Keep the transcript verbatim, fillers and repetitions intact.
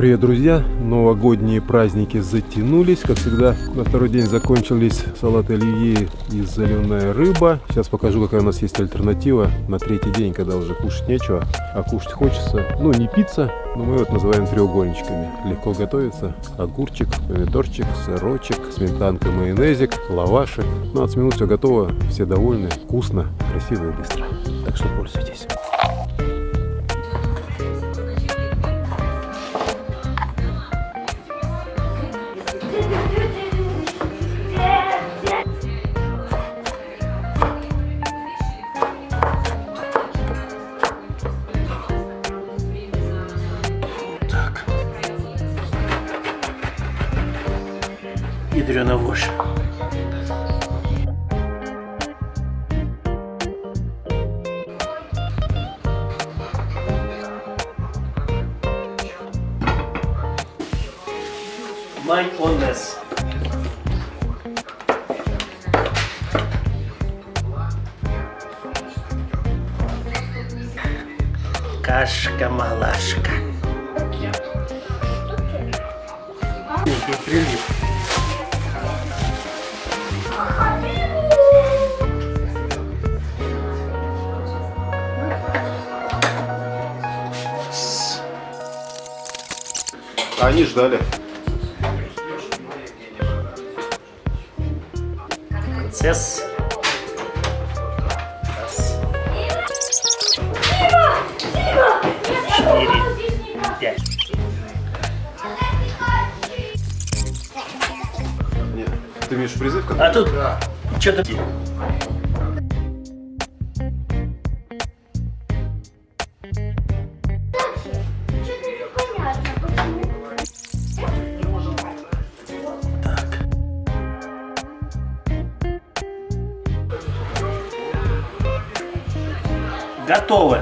Привет, друзья! Новогодние праздники затянулись. Как всегда, на второй день закончились салат оливье и соленая рыба. Сейчас покажу, какая у нас есть альтернатива на третий день, когда уже кушать нечего, а кушать хочется. Ну, не пицца, но мы вот называем треугольничками. Легко готовится. Огурчик, помидорчик, сырочек, сметанка, майонезик, лаваши. пятнадцать минут, все готово. Все довольны. Вкусно, красиво и быстро. Так что пользуйтесь. Ядрёная вошь. Mindfulness. Кашка-малашка. Некий прилив. Они ждали. Принцесс. четыре, пять. Нет, ты имеешь призыв? Как-то? А тут да. Что-то... Готовы.